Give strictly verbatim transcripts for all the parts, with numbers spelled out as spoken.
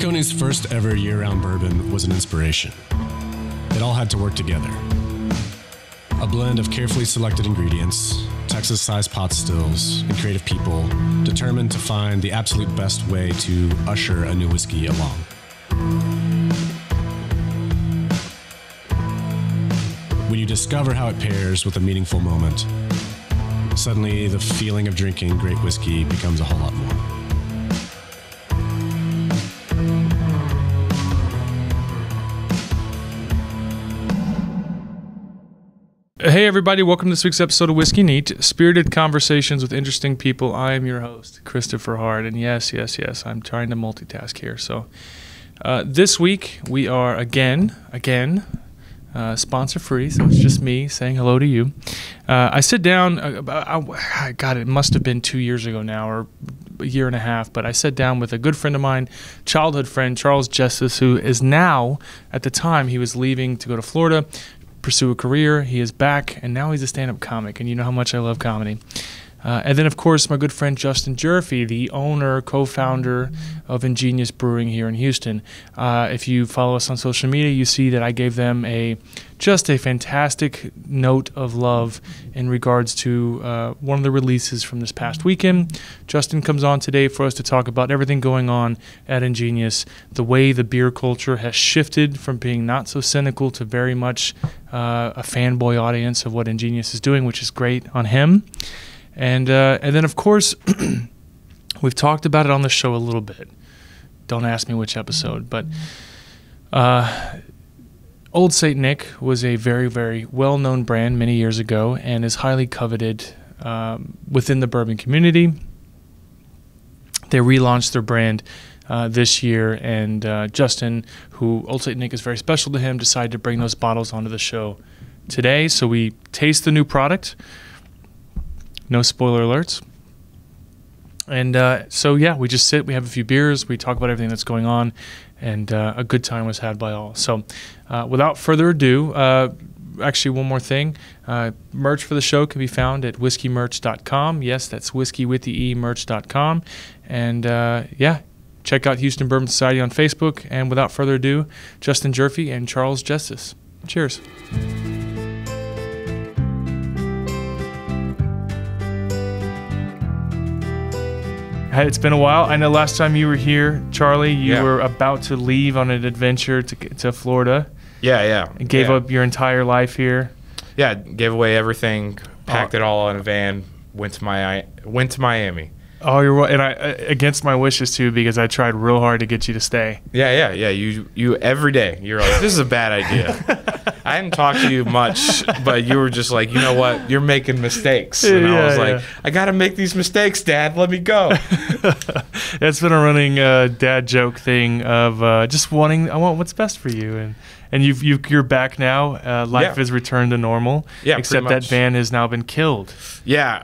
Balcone's first ever year-round bourbon was an inspiration. It all had to work together. A blend of carefully selected ingredients, Texas-sized pot stills, and creative people determined to find the absolute best way to usher a new whiskey along. When you discover how it pairs with a meaningful moment, suddenly the feeling of drinking great whiskey becomes a whole lot more. Hey everybody, welcome to this week's episode of Whiskey Neat, spirited conversations with interesting people. I am your host, Christopher Hart, and yes, yes, yes, I'm trying to multitask here. So uh, this week we are again, again, uh, sponsor-free, so it's just me saying hello to you. Uh, I sit down, uh, I, I, God, it must have been two years ago now, or a year and a half, but I sat down with a good friend of mine, childhood friend, Charles Justice, who is now, at the time, he was leaving to go to Florida, pursue a career. He is back, and now he's a stand-up comic, and you know how much I love comedy. Uh, and then, of course, my good friend Justin Gyorfi, the owner, co-founder of Ingenious Brewing here in Houston. Uh, if you follow us on social media, you see that I gave them a just a fantastic note of love in regards to uh, one of the releases from this past weekend. Justin comes on today for us to talk about everything going on at Ingenious, the way the beer culture has shifted from being not so cynical to very much uh, a fanboy audience of what Ingenious is doing, which is great on him. And uh, and then, of course, we've talked about it on the show a little bit. Don't ask me which episode, but uh, Old Saint Nick was a very, very well-known brand many years ago and is highly coveted um, within the bourbon community. They relaunched their brand uh, this year, and uh, Justin, who Old Saint Nick is very special to him, decided to bring those bottles onto the show today. So we taste the new product. No spoiler alerts. And uh, so, yeah, we just sit, we have a few beers, we talk about everything that's going on, and uh, a good time was had by all. So uh, without further ado, uh, actually one more thing. Uh, merch for the show can be found at whiskey merch dot com. Yes, that's whiskey with the E, merch dot com. And, uh, yeah, check out Houston Bourbon Society on Facebook. And without further ado, Justin Gyorfi and Charles Justice. Cheers. It's been a while. I know last time you were here, Charlie, you yeah. were about to leave on an adventure to to Florida. Yeah, yeah. And gave yeah. up your entire life here. Yeah, gave away everything, packed oh. it all in a van, went to my went to Miami. Oh, you're right. And I against my wishes too, because I tried real hard to get you to stay. Yeah, yeah, yeah. You you every day you're like, this is a bad idea. I hadn't talked to you much, but you were just like, you know what? You're making mistakes. And yeah, I was like, yeah. I got to make these mistakes, Dad. Let me go. That's been a running uh, dad joke thing of uh, just wanting, I want what's best for you. And and you've, you've, you're back now. Uh, life has yeah. returned to normal. Yeah, except that van has now been killed. Yeah.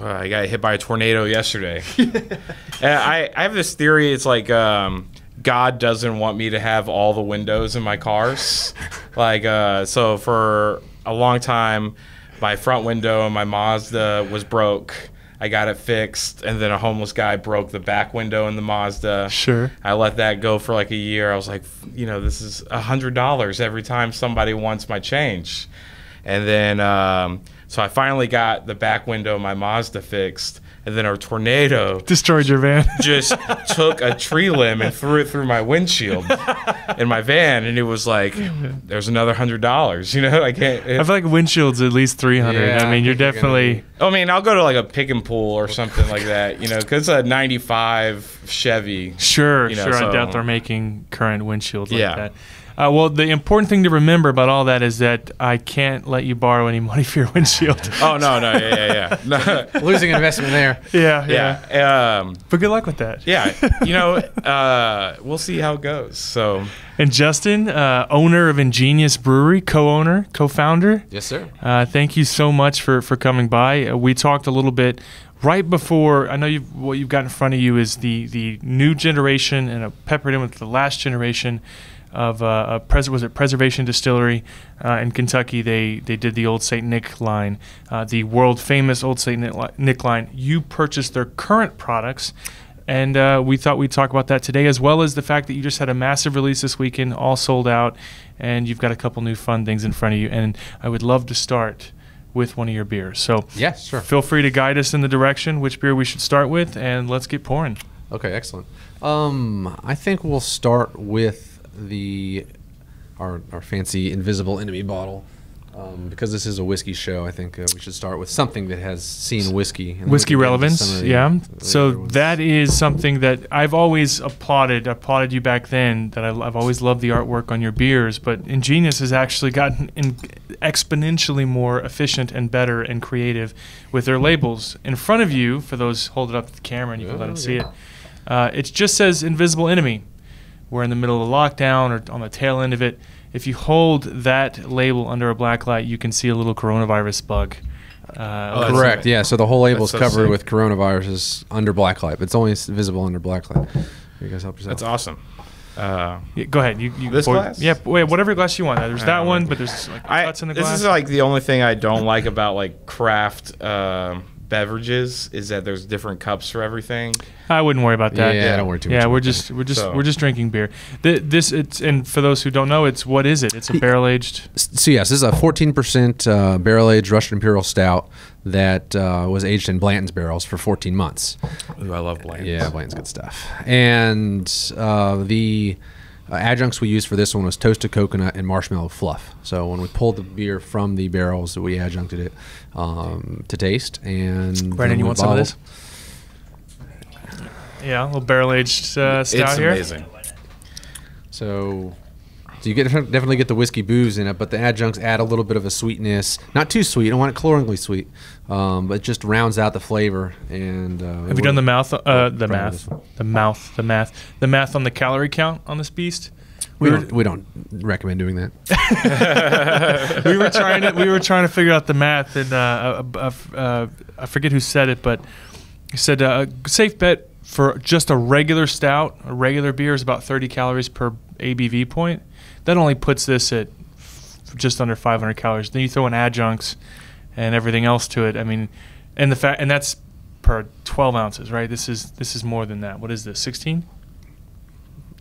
Uh, I got hit by a tornado yesterday. I, I have this theory. It's like... Um, God doesn't want me to have all the windows in my cars. Like, uh, so for a long time, my front window in my Mazda was broke. I got it fixed, and then a homeless guy broke the back window in the Mazda. Sure. I let that go for like a year. I was like, you know, this is one hundred dollars every time somebody wants my change. And then, um, so I finally got the back window of my Mazda fixed. And then our tornado destroyed your van. Just took a tree limb and threw it through my windshield in my van, and it was like, there's another hundred dollars. You know, I can't. It, I feel like windshields at least three hundred. Yeah, I mean, I you're definitely. You're gonna, I mean, I'll go to like a pick and pull or something like that. You know, because a ninety-five Chevy. Sure, you know, sure. So, I doubt they're making current windshields like yeah. that. Uh, well, the important thing to remember about all that is that I can't let you borrow any money for your windshield. Oh, no, no, yeah, yeah, yeah. Losing an investment there. Yeah, yeah. yeah. Um, but good luck with that. Yeah, you know, uh, we'll see how it goes. So. And Justin, uh, owner of Ingenious Brewery, co-owner, co-founder. Yes, sir. Uh, thank you so much for, for coming by. Uh, we talked a little bit. Right before, I know you've, what you've got in front of you is the, the new generation, and I've peppered in with the last generation, of uh, a pres was it Preservation Distillery uh, in Kentucky. They they did the Old Saint Nick line, uh, the world famous Old Saint Nick line. You purchased their current products And uh, we thought we'd talk about that today, as well as the fact that you just had a massive release this weekend, all sold out, and you've got a couple new fun things in front of you. And I would love to start with one of your beers. So yeah, sure. Feel free to guide us in the direction, which beer we should start with, and let's get pouring. Okay, excellent. Um, I think we'll start with the our, our fancy Invisible Enemy bottle. Um, because this is a whiskey show, I think uh, we should start with something that has seen whiskey. And whiskey relevance, the, yeah. So that is something that I've always applauded. I applauded you back then that I, I've always loved the artwork on your beers, but Ingenious has actually gotten in exponentially more efficient and better and creative with their labels. In front of you, for those, hold it up to the camera and you can oh, let them see yeah. it. Uh, it just says Invisible Enemy. We're in the middle of a lockdown or on the tail end of it. If you hold that label under a black light, you can see a little coronavirus bug. Uh, oh, correct, yeah. So the whole label is covered with coronaviruses under black light. But it's only visible under black light. You guys help yourself. That's awesome. Uh, yeah, go ahead. You, you this pour, glass? Yeah, wait, whatever glass you want. There's that one, but there's like cuts in the glass. This is like the only thing I don't like about like craft uh, beverages is that there's different cups for everything. I wouldn't worry about that. Yeah, yeah. I don't worry too much. Yeah, we're just we're just so. we're just drinking beer. This it's and for those who don't know, it's what is it? It's a barrel aged. So yes, this is a fourteen percent uh, barrel aged Russian Imperial Stout that uh, was aged in Blanton's barrels for fourteen months. Ooh, I love Blanton's. Yeah, Blanton's good stuff. And uh, the uh, adjuncts we used for this one was toasted coconut and marshmallow fluff. So when we pulled the beer from the barrels, we adjuncted it um, to taste. And Brandon, you want some of this? Yeah, a little barrel-aged uh, stout it's here. It's amazing. So, so you get, definitely get the whiskey booze in it, but the adjuncts add a little bit of a sweetness. Not too sweet. I don't want it cloyingly sweet, um, but it just rounds out the flavor. And uh, have you done the mouth? Uh, the math. The mouth. The math. The math on the calorie count on this beast. We, we, were, don't, we don't recommend doing that. we were trying to we were trying to figure out the math, and uh, uh, uh, I forget who said it, but he said uh, a safe bet for just a regular stout, a regular beer is about thirty calories per A B V point. That only puts this at f just under five hundred calories. Then you throw in adjuncts and everything else to it. I mean, and the fact, and that's per twelve ounces, right? This is this is more than that. What is this? sixteen?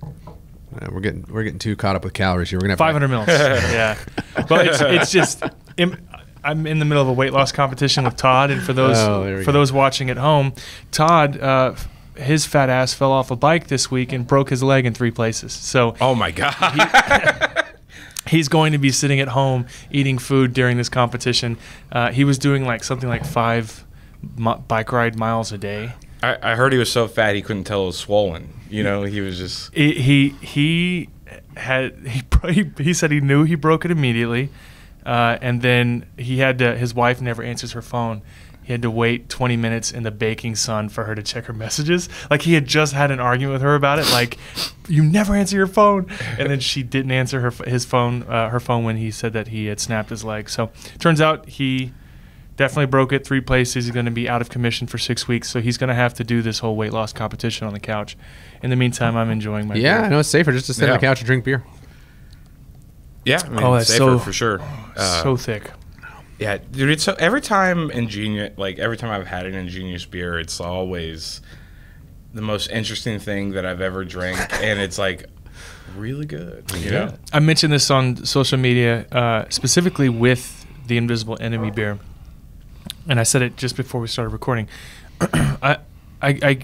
Uh, we're getting we're getting too caught up with calories here. We're gonna have five hundred mils. Yeah, but it's it's just. I'm in the middle of a weight loss competition with Todd, and for those oh, for go. those watching at home, Todd. Uh, His fat ass fell off a bike this week and broke his leg in three places. So, oh my god, he, he's going to be sitting at home eating food during this competition. Uh, he was doing like something like five bike ride miles a day. I, I heard he was so fat he couldn't tell it was swollen. You know, he was just he he, he had he, he said he knew he broke it immediately, uh, and then he had to, his wife never answers her phone. He had to wait twenty minutes in the baking sun for her to check her messages. Like he had just had an argument with her about it. Like, you never answer your phone. And then she didn't answer her his phone uh, her phone when he said that he had snapped his leg. So turns out he definitely broke it three places. He's going to be out of commission for six weeks. So he's going to have to do this whole weight loss competition on the couch. In the meantime, I'm enjoying my yeah, beer. Yeah, no, it's safer just to sit yeah. on the couch and drink beer. Yeah, I mean, oh, it's safer so, for sure. Uh, so thick. Yeah, dude. It's so, every time Ingenious, like every time I've had an Ingenious beer, it's always the most interesting thing that I've ever drank, and it's like really good. You yeah. know? I mentioned this on social media, uh, specifically with the Invisible Enemy beer, and I said it just before we started recording. I, I, I,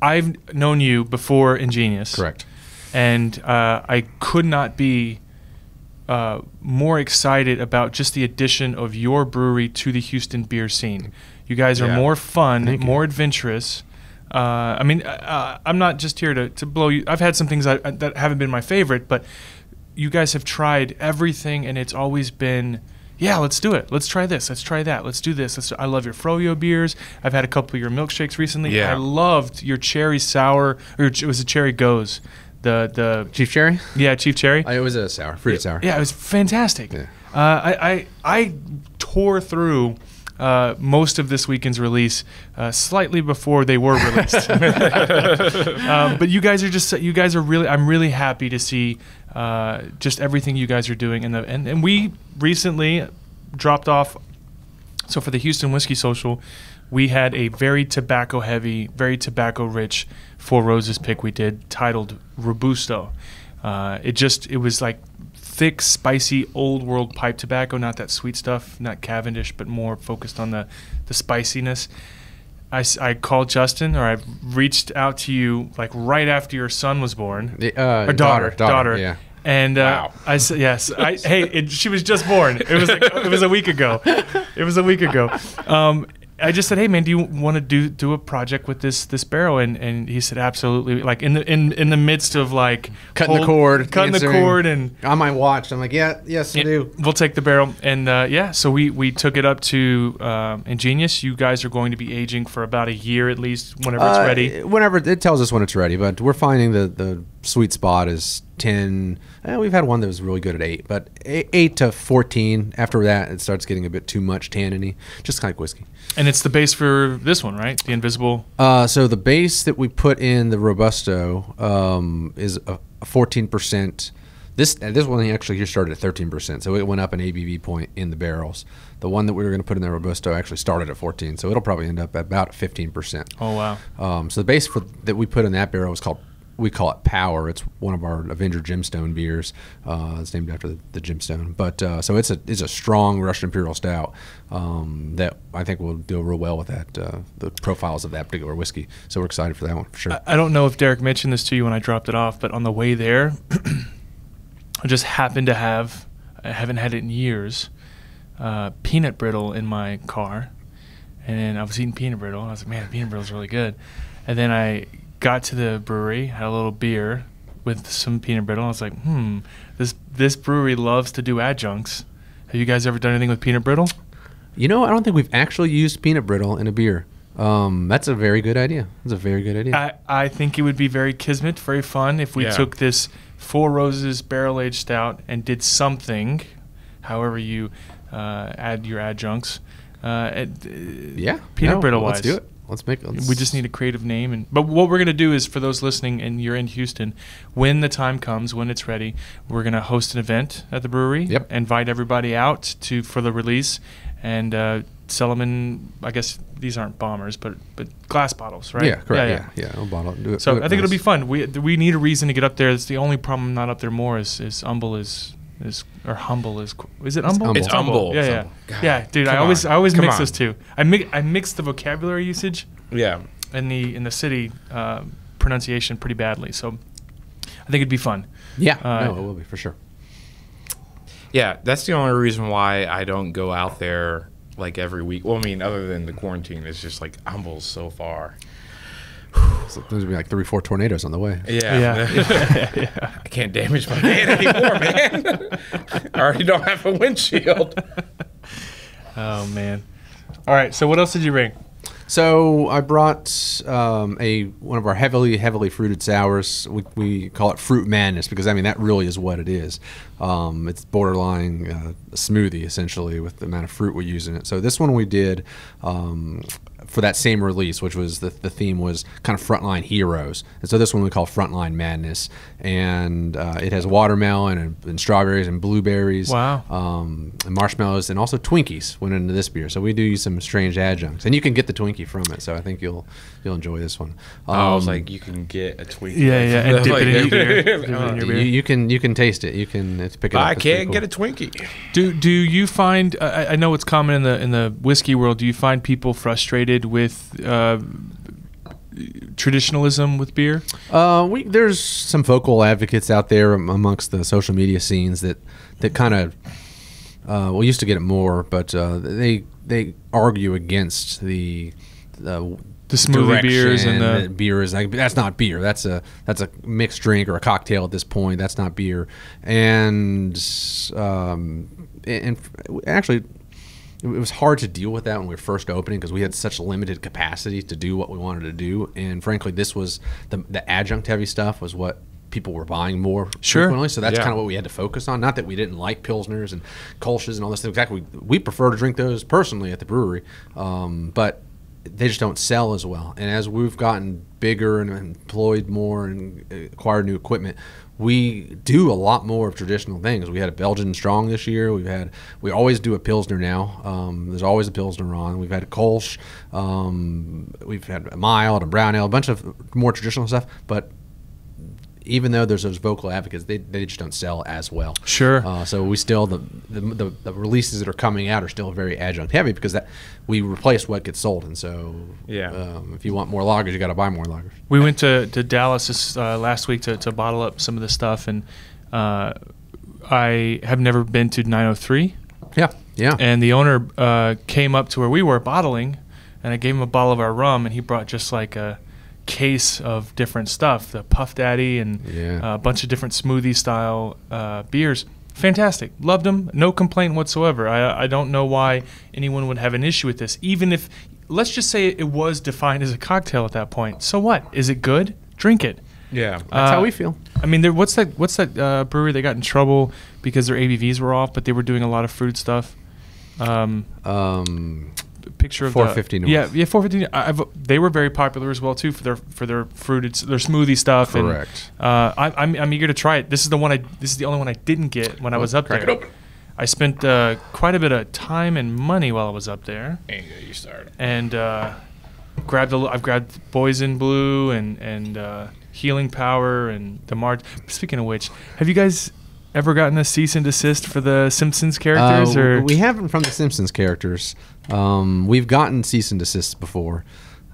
I've known you before Ingenious, correct, and uh, I could not be. Uh, more excited about just the addition of your brewery to the Houston beer scene. You guys are yeah. more fun, Thank more you. adventurous. Uh, I mean, uh, I'm not just here to, to blow you. I've had some things I, that haven't been my favorite, but you guys have tried everything, and it's always been, yeah, let's do it. Let's try this. Let's try that. Let's do this. Let's do, I love your Froyo beers. I've had a couple of your milkshakes recently. Yeah. I loved your cherry sour, or it was a cherry goes. The the Chief Cherry, yeah, Chief Cherry. I, it was a sour, fruit yeah. sour. Yeah, it was fantastic. Yeah. Uh, I, I I tore through uh, most of this weekend's release, uh, slightly before they were released. um, but you guys are just you guys are really. I'm really happy to see uh, just everything you guys are doing. And the and and we recently dropped off. So for the Houston Whiskey Social, we had a very tobacco-heavy, very tobacco-rich Four Roses pick we did titled Robusto. Uh, it just, it was like thick, spicy, old-world pipe tobacco, not that sweet stuff, not Cavendish, but more focused on the, the spiciness. I, I called Justin, or I reached out to you like right after your son was born. The, uh, or daughter, daughter, daughter, daughter. Yeah. And uh, wow. I said, yes, I, hey, it, she was just born. It was like, it was a week ago. It was a week ago. Um, I just said, hey man, do you want to do do a project with this this barrel? And and he said, absolutely. Like in the in in the midst of like cutting hold, the cord, cutting answering, the cord, and on my watch, I'm like, yeah, yes, I do. We'll take the barrel, and uh, yeah. So we we took it up to um, Ingenious. You guys are going to be aging for about a year at least, whenever it's uh, ready. Whenever it tells us when it's ready, but we're finding the the sweet spot is ten. Eh, we've had one that was really good at eight, but eight, eight to fourteen. After that, it starts getting a bit too much tanniny, just like whiskey. And it's the base for this one, right? The Invisible. Uh, so the base that we put in the Robusto um, is a fourteen percent. This this one actually here started at thirteen percent, so it went up an A B V point in the barrels. The one that we were going to put in the Robusto actually started at fourteen, so it'll probably end up at about fifteen percent. Oh wow! Um, so the base for, that we put in that barrel was called. We call it Power. It's one of our Avenger Gemstone beers. Uh, it's named after the, the gemstone. But uh, so it's a it's a strong Russian Imperial Stout um, that I think will deal real well with that uh, the profiles of that particular whiskey. So we're excited for that one for sure. I, I don't know if Derek mentioned this to you when I dropped it off, but on the way there, I just happened to have I haven't had it in years uh, peanut brittle in my car, and I was eating peanut brittle, and I was like, man, peanut brittle's really good, and then I. Got to the brewery, had a little beer with some peanut brittle. I was like, hmm, this this brewery loves to do adjuncts. Have you guys ever done anything with peanut brittle? You know, I don't think we've actually used peanut brittle in a beer. Um, that's a very good idea. That's a very good idea. I, I think it would be very kismet, very fun if we yeah. took this Four Roses barrel-aged stout and did something, however you uh, add your adjuncts. Uh, at, uh, yeah. Peanut no, brittle-wise. Let's do it. Let's make. Let's we just need a creative name, and but what we're gonna do is for those listening, and you're in Houston, when the time comes, when it's ready, we're gonna host an event at the brewery. Yep. Invite everybody out to for the release, and uh, sell them in. I guess these aren't bombers, but but glass bottles, right? Yeah, correct. Yeah, yeah. yeah. yeah I'll bottle it. Do it. So do it I think nice. It'll be fun. We we need a reason to get up there. It's the only problem I'm not up there more is is humble is. Is or humble is is it humble? It's humble. Yeah, yeah, God. yeah, dude. Come I always on. I always Come mix on. those two. I mix I mix the vocabulary usage. Yeah. And the in the city uh, pronunciation pretty badly. So I think it'd be fun. Yeah. Uh, no, it will be for sure. Yeah, that's the only reason why I don't go out there like every week. Well, I mean, other than the quarantine, it's just like humble's so far. So there's going to be like three, four tornadoes on the way. Yeah. yeah. yeah. I can't damage my van anymore, man. I already don't have a windshield. Oh, man. All right. So what else did you bring? So I brought um, a one of our heavily, heavily fruited sours. We, we call it fruit madness because, I mean, that really is what it is. Um, it's borderline uh, a smoothie, essentially, with the amount of fruit we use in it. So this one we did... Um, for that same release, which was the, the theme was kind of frontline heroes. And so this one we call Frontline Madness. And uh, it has watermelon and, and strawberries and blueberries. Wow. Um, and marshmallows and also Twinkies went into this beer. So we do use some strange adjuncts. And you can get the Twinkie from it. So I think you'll you'll enjoy this one. Um, I was like, you can get a Twinkie. Yeah, yeah. And dip it in your beer. You, you, can, you can taste it. You can pick it up. I can't cool. get a Twinkie. Do do you find, uh, I know it's common in the in the whiskey world, do you find people frustrated with uh, traditionalism with beer? Uh, we, there's some vocal advocates out there amongst the social media scenes that, that kind of, uh, we used to get it more, but uh, they they argue against the the, the smoothie beers and the beers. Like, that's not beer. That's a that's a mixed drink or a cocktail at this point. That's not beer. And um, and actually. It was hard to deal with that when we were first opening because we had such limited capacity to do what we wanted to do. And frankly, this was the, the adjunct heavy stuff was what people were buying more sure. frequently. So that's yeah. kind of what we had to focus on. Not that we didn't like Pilsners and Kolsch's and all this stuff. Exactly. We, we prefer to drink those personally at the brewery. Um, but they just don't sell as well. And as we've gotten bigger and employed more and acquired new equipment, we do a lot more of traditional things. We had a Belgian strong this year. We've had, we always do a Pilsner now. Um, there's always a Pilsner on. We've had a Kolsch. Um, we've had a mild, a brown ale, a bunch of more traditional stuff. But even though there's those vocal advocates, they, they just don't sell as well. Sure. Uh, so we still, the, the, the, the releases that are coming out are still very adjunct heavy, because that we replace what gets sold. And so yeah. um, if you want more lagers, you got to buy more lagers. We went to, to Dallas this, uh, last week to, to bottle up some of this stuff. And uh, I have never been to nine oh three. Yeah, yeah. And the owner uh, came up to where we were bottling, and I gave him a bottle of our rum, and he brought just like a case of different stuff, the Puff Daddy and yeah. a bunch of different smoothie style uh, beers. Fantastic. Loved them. No complaint whatsoever. I, I don't know why anyone would have an issue with this, even if, let's just say it was defined as a cocktail at that point. So what? Is it good? Drink it. Yeah, that's uh, how we feel. I mean, there, what's that, what's that uh, brewery that got in trouble because their A B Vs were off, but they were doing a lot of fruit stuff? Um... um. Picture of four fifty North. Yeah, yeah, four fifty. I've, they were very popular as well too for their for their fruited their smoothie stuff. Correct. And, uh, I, I'm I'm eager to try it. This is the one I this is the only one I didn't get when oh, I was up crack there. It open. I spent uh, quite a bit of time and money while I was up there. And you started. And uh, grabbed a, I've grabbed Poison Blue and and uh, Healing Power and the Mar. Speaking of which, have you guys ever gotten a cease and desist for the Simpsons characters? Uh, or we haven't from the Simpsons characters. Um, we've gotten cease and desist before.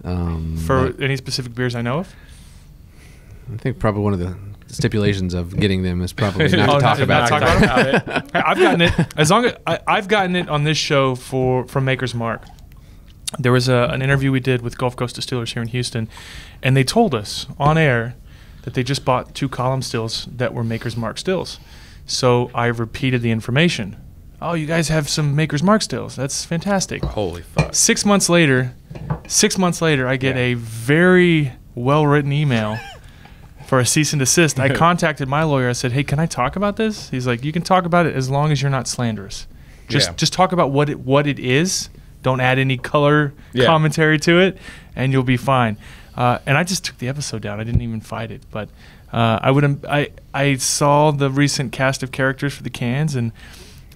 Um, for any specific beers I know of? I think probably one of the stipulations of getting them is probably not to talk about, not talk about it. I've gotten it as long as I, I've gotten it on this show for from Maker's Mark. There was a, an interview we did with Gulf Coast Distillers here in Houston, and they told us on air that they just bought two column stills that were Maker's Mark stills. So I repeated the information. Oh, you guys have some Maker's Mark stills. That's fantastic. Holy fuck. Six months later, six months later, I get yeah. a very well-written email for a cease and desist. I contacted my lawyer. I said, hey, can I talk about this? He's like, you can talk about it as long as you're not slanderous. Just yeah. just talk about what it, what it is. Don't add any color yeah. commentary to it, and you'll be fine. Uh, and I just took the episode down. I didn't even fight it. But uh, I, would, I, I saw the recent cast of characters for the cans, and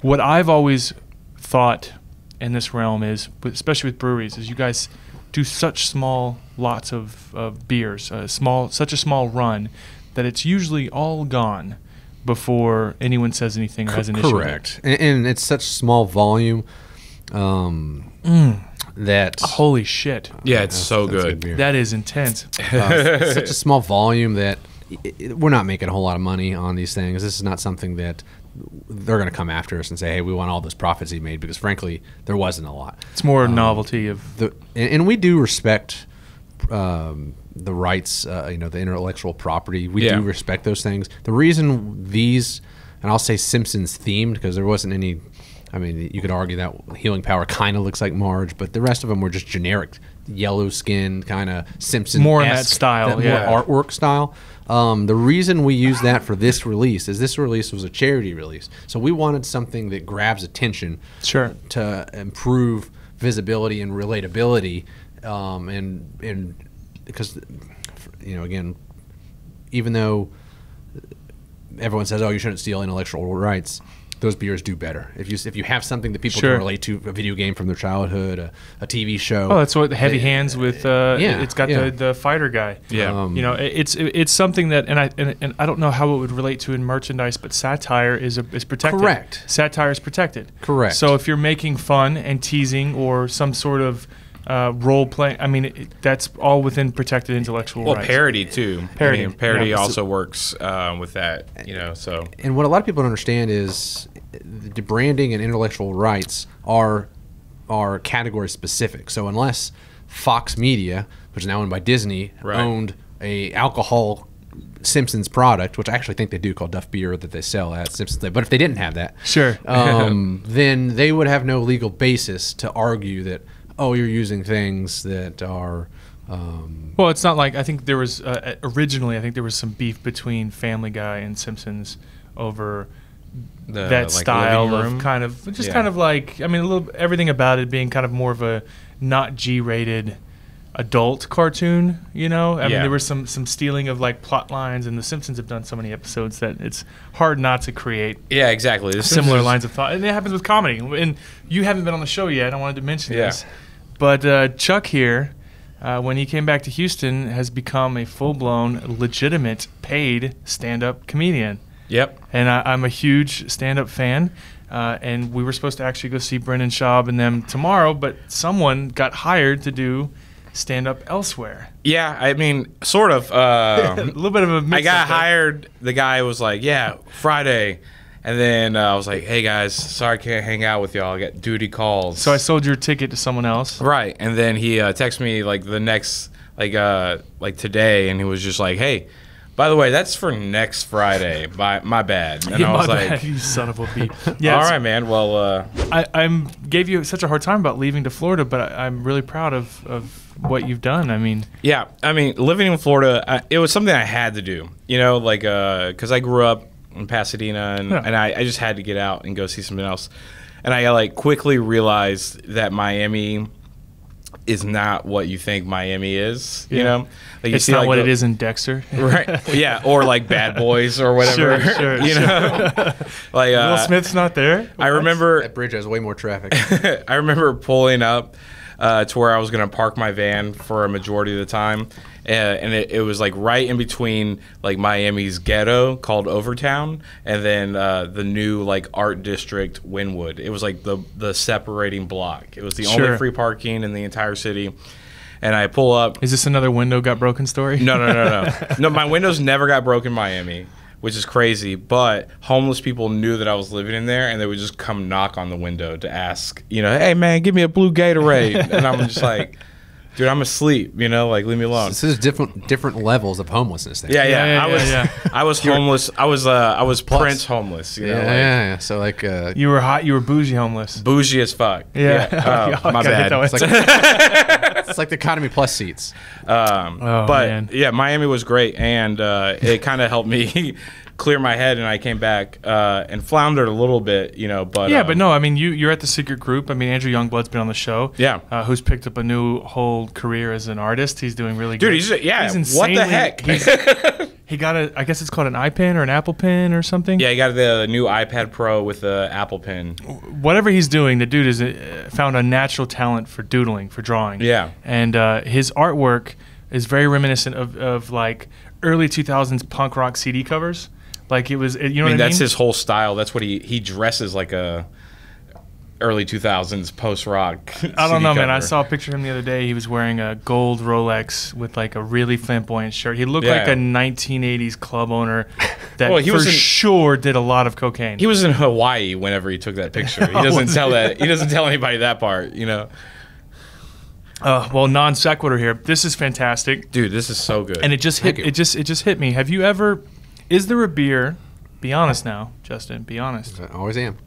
what I've always thought in this realm is, especially with breweries, is you guys do such small lots of, of beers, uh, small, such a small run, that it's usually all gone before anyone says anything or has an issue. Correct. And, and it's such small volume um, mm. that... Holy shit. Yeah, it's that's, so that's good. good that is intense. Uh, such a small volume that it, it, we're not making a whole lot of money on these things. This is not something that... they're going to come after us and say, hey, we want all those profits he made, because frankly there wasn't a lot. It's more um, novelty of the and, and we do respect um the rights, uh, you know, the intellectual property. We yeah. do respect those things. The reason these, and I'll say Simpsons themed, because there wasn't any, I mean, you could argue that Healing Power kind of looks like Marge, but the rest of them were just generic yellow skin kind of Simpsons, more in that style, that yeah. more artwork style. Um, the reason we use that for this release is this release was a charity release, so we wanted something that grabs attention, sure, to improve visibility and relatability, um, and and because, you know, again, even though everyone says, oh, you shouldn't steal intellectual rights, those beers do better if you if you have something that people sure. can relate to, a video game from their childhood, a, a T V show. Oh, that's what the Heavy it, Hands with. Uh, yeah, it's got yeah. the, the fighter guy. Yeah, um, you know, it's it, it's something that, and I and, and I don't know how it would relate to in merchandise, but satire is a, is protected. Correct. Satire is protected. Correct. So if you're making fun and teasing or some sort of Uh, role playing, I mean, it, that's all within protected intellectual well, rights. Well, parody too. Parody, I mean, parody yeah, also so, works um, with that, you know. So, and what a lot of people don't understand is the branding and intellectual rights are are category specific. So unless Fox Media, which is now owned by Disney, right. owned a alcohol Simpsons product, which I actually think they do, called Duff Beer, that they sell at Simpsons. But if they didn't have that, sure, um, then they would have no legal basis to argue that, oh, you're using things that are... Um, well, it's not like... I think there was... Uh, originally, I think there was some beef between Family Guy and Simpsons over the, that like style of kind of... Just yeah. kind of like... I mean, a little everything about it being kind of more of a not G-rated adult cartoon, you know? I yeah. mean, there was some, some stealing of, like, plot lines, and The Simpsons have done so many episodes that it's hard not to create yeah, exactly. The similar Simpsons. Lines of thought. And it happens with comedy. And you haven't been on the show yet. I wanted to mention yeah. this. But uh, Chuck here, uh, when he came back to Houston, has become a full-blown, legitimate, paid stand-up comedian. Yep. And I, I'm a huge stand-up fan. Uh, and we were supposed to actually go see Brendan Schaub and them tomorrow, but someone got hired to do stand-up elsewhere. Yeah, I mean, sort of. Uh, a little bit of a mix. I got hired. The guy was like, yeah, Friday. And then uh, I was like, hey, guys, sorry I can't hang out with y'all. I got duty calls. So I sold your ticket to someone else. Right. And then he uh, texted me, like, the next, like, uh, like today, and he was just like, hey, by the way, that's for next Friday. My, my bad. And yeah, I was like, bad, you son of a beat. Yeah, all right, man. Well, uh, I I'm gave you such a hard time about leaving to Florida, but I, I'm really proud of, of what you've done. I mean, yeah, I mean, living in Florida, I, it was something I had to do, you know, like uh, because I grew up in Pasadena and, yeah. and I, I just had to get out and go see something else. And I like quickly realized that Miami is not what you think Miami is, you yeah. know? Like, it's you see, not like, what the, it is in Dexter. Right, yeah, or like Bad Boys or whatever, sure, sure, you know? Sure. Like, uh, Will Smith's not there? What? I remember... That bridge has way more traffic. I remember pulling up uh, to where I was gonna park my van for a majority of the time, uh, and it, it was like right in between like Miami's ghetto called Overtown and then uh, the new like art district Wynwood. It was like the, the separating block. It was the sure. only free parking in the entire city. And I pull up. Is this another window got broken story? No, no, no, no. No, my windows never got broken in Miami, which is crazy. But homeless people knew that I was living in there, and they would just come knock on the window to ask, you know, hey, man, give me a blue Gatorade. And I'm just like, dude, I'm asleep, you know, like, leave me alone. So there's different different levels of homelessness there. Yeah, yeah, yeah, yeah, I, yeah, was, yeah. I was homeless. I was uh, I was Plus. Prince homeless. You know, yeah, like, yeah, yeah. So like uh, you were hot. You were bougie homeless. Bougie as fuck. Yeah, yeah. Oh, my bad. It's like, it's like the Economy Plus seats. Um, oh, but man. yeah, Miami was great, and uh, it kind of helped me clear my head, and I came back uh, and floundered a little bit, you know. But yeah, um, but no, I mean, you you're at the Secret Group. I mean, Andrew Youngblood's been on the show. Yeah, uh, who's picked up a new whole career as an artist. He's doing really good. Dude, he's just, yeah. He's insanely, what the heck? He's, he got a, I guess it's called an iPen or an Apple Pen or something. Yeah, he got the new iPad Pro with the Apple Pen. Whatever he's doing, the dude is uh, found a natural talent for doodling, for drawing. Yeah, and uh, his artwork is very reminiscent of of like early two thousands punk rock C D covers. Like it was, you know, I mean, what I mean? That's his whole style. That's what he he dresses like, a early two thousands post rock. I don't know, man. I saw a picture of him the other day. He was wearing a gold Rolex with like a really flamboyant shirt. He looked yeah. like a nineteen eighties club owner that well, he for was in, sure did a lot of cocaine. He was in Hawaii whenever he took that picture. He doesn't tell that. He doesn't tell anybody that part, you know. Uh, well, non sequitur here. This is fantastic, dude. This is so good. And it just hit. It just it just hit me. Have you ever? Is there a beer, be honest now, Justin, be honest. I always am.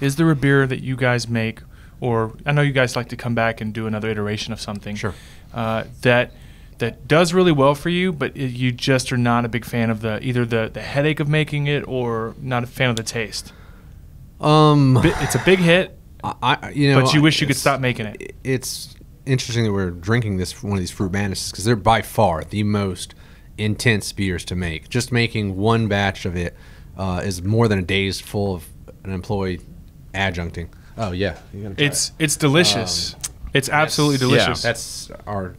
Is there a beer that you guys make, or I know you guys like to come back and do another iteration of something. Sure. Uh, that that does really well for you, but it, you just are not a big fan of the either the, the headache of making it or not a fan of the taste? Um, It's a big hit, I, you know, but you wish you could stop making it. It's interesting that we're drinking this one of these fruit madnesses because they're by far the most intense beers to make. Just making one batch of it uh, is more than a day's full of an employee adjuncting. Oh yeah, you're gonna try it's it. it's delicious. Um, it's absolutely delicious. Yeah, that's our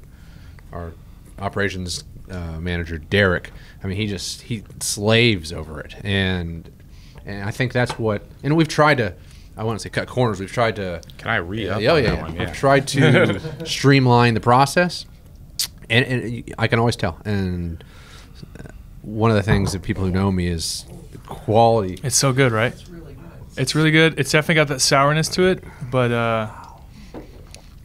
our operations uh, manager Derek. I mean, he just he slaves over it, and and I think that's what. And we've tried to. I want to say cut corners. We've tried to. Can I read? Yeah, oh yeah, yeah. We've yeah. tried to streamline the process. And, and I can always tell. And one of the things that people who know me is quality. It's so good, right? It's really good. It's really good. It's definitely got that sourness to it, but uh,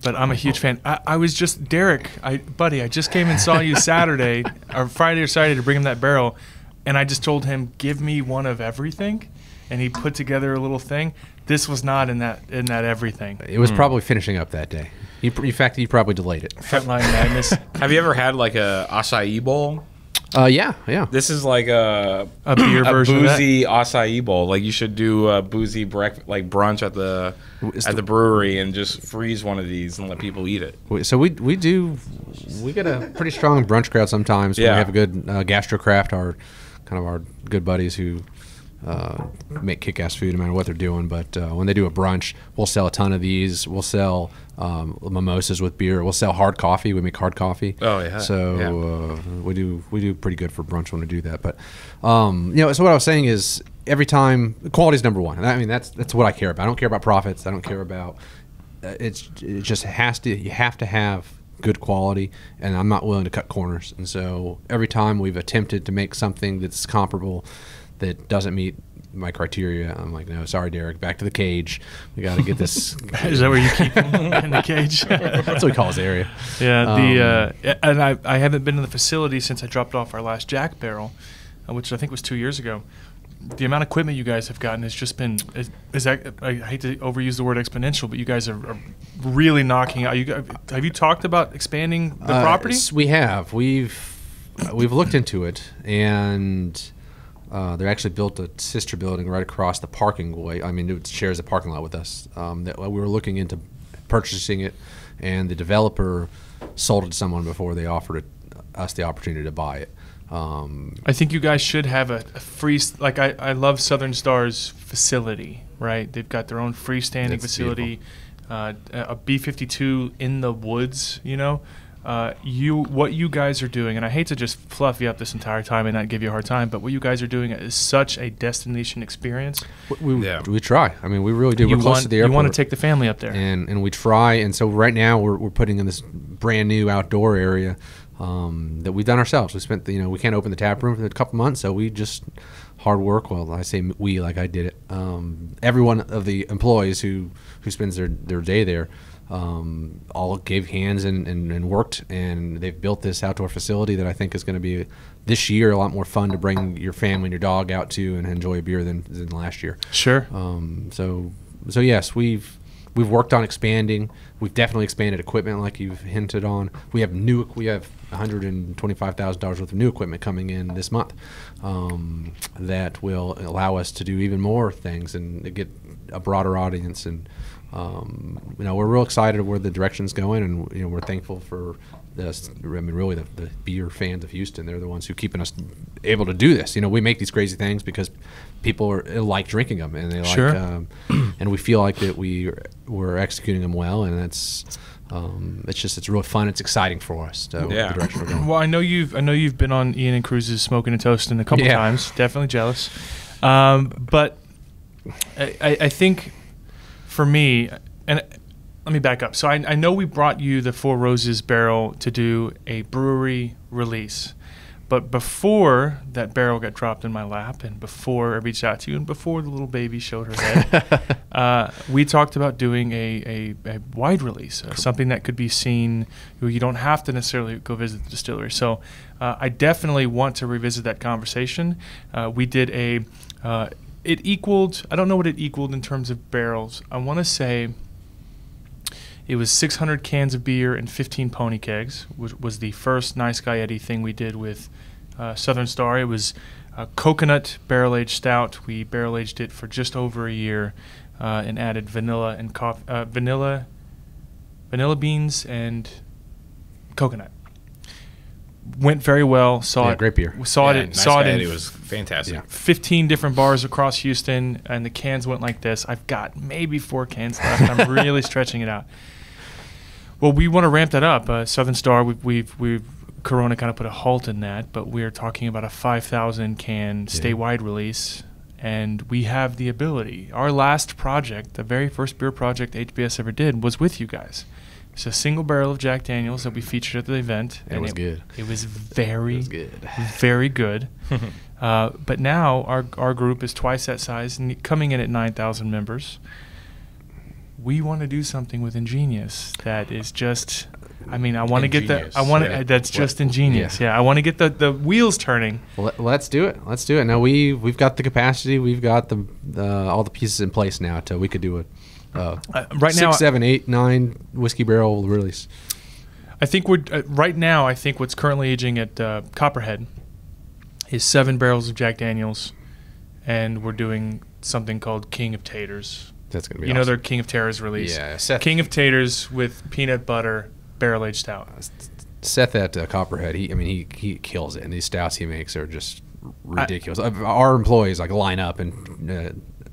but I'm a huge fan. I, I was just Derek, I buddy. I just came and saw you Saturday or Friday or Saturday to bring him that barrel, and I just told him, give me one of everything, and he put together a little thing. This was not in that in that everything. It was mm. probably finishing up that day. You, in fact, you probably delayed it. Frontline madness. Have you ever had like a acai bowl? Uh, yeah, yeah. This is like a a beer a version, boozy of acai bowl. Like you should do a boozy breakfast, like brunch at the it's at the, the brewery, and just freeze one of these and let people eat it. So we we do we get a pretty strong brunch crowd sometimes. Yeah. We have a good uh, gastrocraft, our kind of our good buddies who uh, make kick-ass food no matter what they're doing. But uh, when they do a brunch, we'll sell a ton of these. We'll sell um, mimosas with beer. We'll sell hard coffee. We make hard coffee. Oh yeah. So yeah. Uh, we do we do pretty good for brunch when we do that. But um, you know, so what I was saying is every time quality is number one. And I mean that's that's what I care about. I don't care about profits. I don't care about uh, it's it just has to you have to have good quality, and I'm not willing to cut corners. And so every time we've attempted to make something that's comparable that doesn't meet my criteria, I'm like, no, sorry, Derek, back to the cage. We got to get this. Is that where you keep them in the cage? That's what we call his area. Yeah, the um, uh, and I, I haven't been in the facility since I dropped off our last Jack barrel, uh, which I think was two years ago. The amount of equipment you guys have gotten has just been is, is that, I hate to overuse the word exponential, but you guys are, are really knocking out. You have you talked about expanding the uh, property? We have. We've uh, we've looked into it, and uh, they're actually built a sister building right across the parking way. I mean, it shares the parking lot with us. Um, that we were looking into purchasing it, and the developer sold it to someone before they offered it, us the opportunity to buy it. Um, I think you guys should have a, a free, like I, I love Southern Star's facility, right? They've got their own freestanding facility, uh, a B fifty-two in the woods, you know, uh, you, what you guys are doing. And I hate to just fluff you up this entire time and not give you a hard time, but what you guys are doing is such a destination experience. We, we, yeah. we try. I mean, we really do. You we're close want, to the airport. You want to take the family up there. And, and we try. And so right now we're, we're putting in this brand new outdoor area. Um, that we've done ourselves. We spent, the, you know, we can't open the tap room for a couple months, so we just hard work. Well, I say we, like I did it. Um, every one of the employees who, who spends their, their day there um, all gave hands and, and, and worked, and they've built this outdoor facility that I think is going to be this year a lot more fun to bring your family and your dog out to and enjoy a beer than, than last year. Sure. Um, so, so yes, we've we've worked on expanding. We've definitely expanded equipment, like you've hinted on. We have new. We have one hundred twenty-five thousand dollars worth of new equipment coming in this month um, that will allow us to do even more things and get a broader audience. And um, you know, we're real excited where the direction's going, and you know, we're thankful for this. I mean, really, the, the beer fans of Houston, they're the ones who are keeping us able to do this. You know, we make these crazy things because people are, like drinking them, and they like, sure. um, and we feel like that we we're executing them well, and that's. Um, it's just it's real fun. It's exciting for us. To, yeah. The direction we're going. Well, I know you've I know you've been on Ian and Cruz's Smoking and Toasting a couple yeah. times. Definitely jealous. Um, but I, I think for me, and let me back up. So I, I know we brought you the Four Roses barrel to do a brewery release, but before that barrel got dropped in my lap, and before I reached out to you, and before the little baby showed her head, uh, we talked about doing a, a, a wide release, uh, something that could be seen. You don't have to necessarily go visit the distillery. So uh, I definitely want to revisit that conversation. Uh, we did a, uh, it equaled, I don't know what it equaled in terms of barrels. I want to say it was six hundred cans of beer and fifteen pony kegs, which was the first Nice Guy Eddie thing we did with uh, Southern Star. It was a coconut barrel-aged stout. We barrel-aged it for just over a year uh, and added vanilla and coffee, uh, vanilla, vanilla beans and coconut. Went very well. Saw yeah, it. Great beer. Saw yeah, it. Nice saw it. In it was fantastic. Yeah. Fifteen different bars across Houston, and the cans went like this. I've got maybe four cans left. I'm really stretching it out. Well, we want to ramp that up. Uh, Southern Star, we've, we've we've Corona kind of put a halt in that, but we're talking about a five thousand can yeah. statewide release, and we have the ability. Our last project, the very first beer project H B S ever did, was with you guys. It's a single barrel of Jack Daniels that we featured at the event. It and was it, good. It was very, it was good. very good. uh, but now our our group is twice that size, and coming in at nine thousand members. We want to do something with Ingenious that is just. I mean, I want to get that. I want yeah. that's just what? Ingenious. Yeah, yeah I want to get the, the wheels turning. Well, let's do it. Let's do it. Now we we've got the capacity. We've got the, the all the pieces in place now to we could do it. Uh, uh, right six, now, seven, eight, nine whiskey barrel release. I think we're uh, right now. I think what's currently aging at uh, Copperhead is seven barrels of Jack Daniels, and we're doing something called King of Taters. That's gonna be you awesome. Know their King of Taters release. Yeah, Seth. King of Taters with peanut butter barrel aged stout. Seth at uh, Copperhead, he I mean he he kills it, and these stouts he makes are just ridiculous. I, Our employees like line up and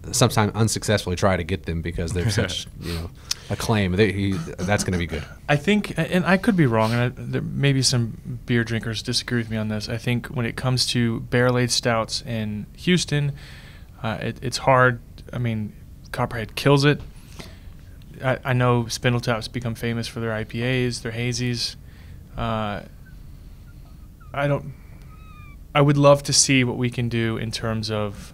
uh, sometimes unsuccessfully try to get them because they're such you know acclaim. They, he, that's going to be good. I think, and I could be wrong, and I, there may be some beer drinkers disagree with me on this. I think when it comes to barrel aged stouts in Houston, uh, it, it's hard. I mean, Copperhead kills it. I, I know Spindletop's become famous for their I P As, their hazies. Uh, I don't. I would love to see what we can do in terms of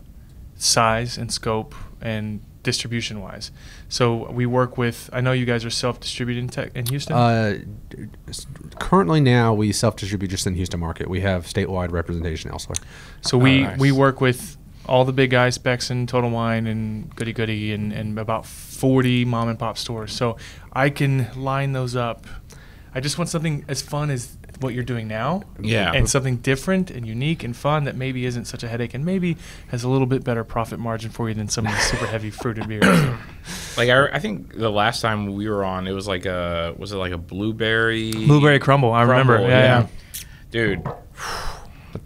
size and scope and distribution wise. So we work with. I know you guys are self-distributed in, tech, in Houston. Uh, currently, now we self-distribute just in the Houston market. We have statewide representation elsewhere. So we oh, nice. we work with all the big guys, Beckson, Total Wine, and Goody Goody, and and about forty mom and pop stores. So I can line those up. I just want something as fun as what you're doing now, yeah, and something different and unique and fun that maybe isn't such a headache and maybe has a little bit better profit margin for you than some of the super heavy fruited beers. Like I, I think the last time we were on, it was like a was it like a blueberry blueberry crumble? I crumble, remember, yeah, yeah. dude. That's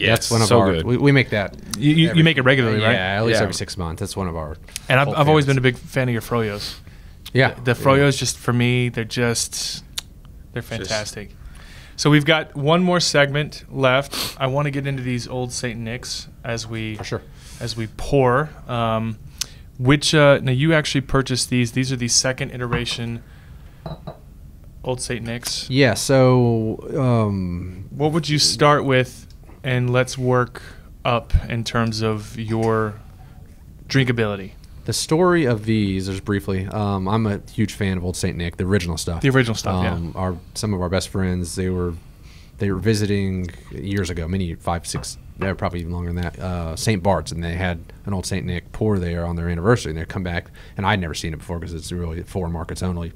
yes, one of so our. Good. We, we make that. You, you, every, you make it regularly, right? Yeah, at least yeah. every six months. That's one of our. And I've, I've always been a big fan of your Froyos. Yeah, the, the Froyos yeah. just for me, they're just. They're fantastic. Just. So we've got one more segment left. I want to get into these Old Saint Nick's as we For sure. as we pour. Um, which uh, now you actually purchased these. These are the second iteration Old Saint Nick's. Yeah. So um, what would you start with, and let's work up in terms of your drinkability. The story of these, just briefly, um, I'm a huge fan of Old Saint Nick, the original stuff. The original stuff, um, yeah. Our, some of our best friends, they were they were visiting years ago, many, five, six, probably even longer than that, uh, Saint Bart's, and they had an Old Saint Nick pour there on their anniversary, and they'd come back, and I'd never seen it before because it's really foreign markets only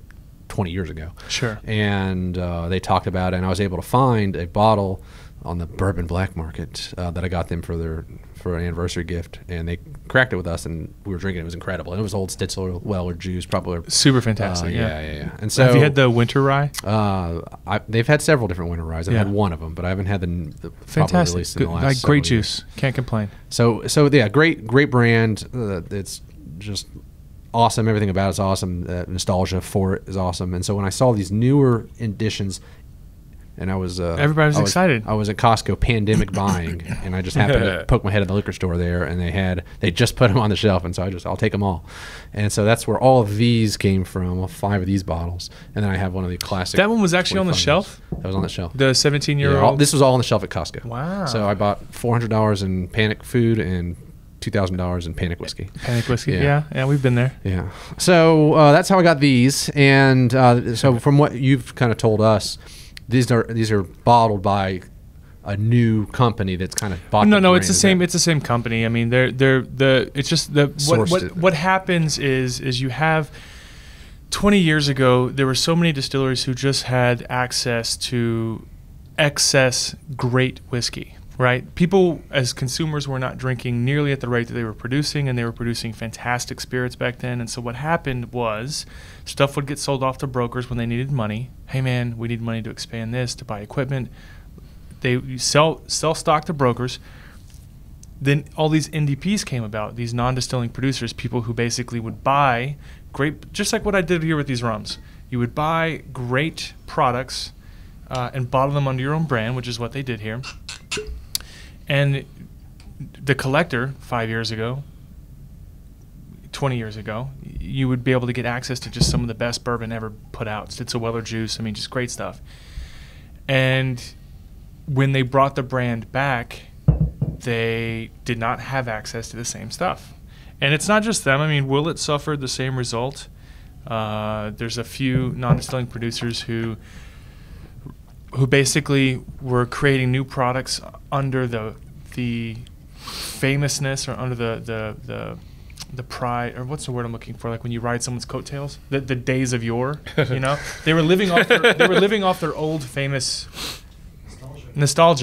twenty years ago. Sure. And uh, they talked about it, and I was able to find a bottle on the bourbon black market uh, that I got them for their for an anniversary gift, and they cracked it with us, and we were drinking it. It was incredible. And it was old Stitzel-Weller juice, probably super fantastic. Uh, yeah, yeah, yeah, yeah. And so have you had the winter rye? Uh, I, they've had several different winter ryes. I've yeah. had one of them, but I haven't had the, the fantastic. Released in the last like great juice. Years. Can't complain. So so yeah, great great brand. Uh, it's just awesome. Everything about it's awesome. Uh, nostalgia for it is awesome. And so when I saw these newer editions. And I was uh, everybody was, I was excited. I was at Costco pandemic buying, and I just happened to poke my head in the liquor store there, and they had they just put them on the shelf, and so I just I'll take them all, and so that's where all of these came from, all five of these bottles, and then I have one of the classic. That one was actually on the shelf. That was on the shelf. The seventeen year old. Yeah, all, this was all on the shelf at Costco. Wow. So I bought four hundred dollars in panic food and two thousand dollars in panic whiskey. Panic whiskey. Yeah. yeah, yeah, we've been there. Yeah. So uh, that's how I got these, and uh, so from what you've kind of told us. These are these are bottled by a new company that's kind of bought. No, no, it's the same. It's the same company. I mean, they're they're the. It's just the what what, what happens is is you have twenty years ago there were so many distilleries who just had access to excess great whiskey. Right, people as consumers were not drinking nearly at the rate that they were producing, and they were producing fantastic spirits back then. And so what happened was stuff would get sold off to brokers when they needed money. Hey man, we need money to expand this, to buy equipment. They sell sell stock to brokers. Then all these N D Ps came about, these non-distilling producers, people who basically would buy great, just like what I did here with these rums. You would buy great products uh, and bottle them under your own brand, which is what they did here. And the collector, five years ago, twenty years ago, you would be able to get access to just some of the best bourbon ever put out. Stitzel-Weller juice, I mean, just great stuff. And when they brought the brand back, they did not have access to the same stuff. And it's not just them. I mean, Willett suffered the same result. Uh, there's a few non-distilling producers who... who basically were creating new products under the the famousness or under the the the, the pride or what's the word I'm looking for, like when you ride someone's coattails, the, the days of yore, you know. They were living off their, they were living off their old famous nostalgia,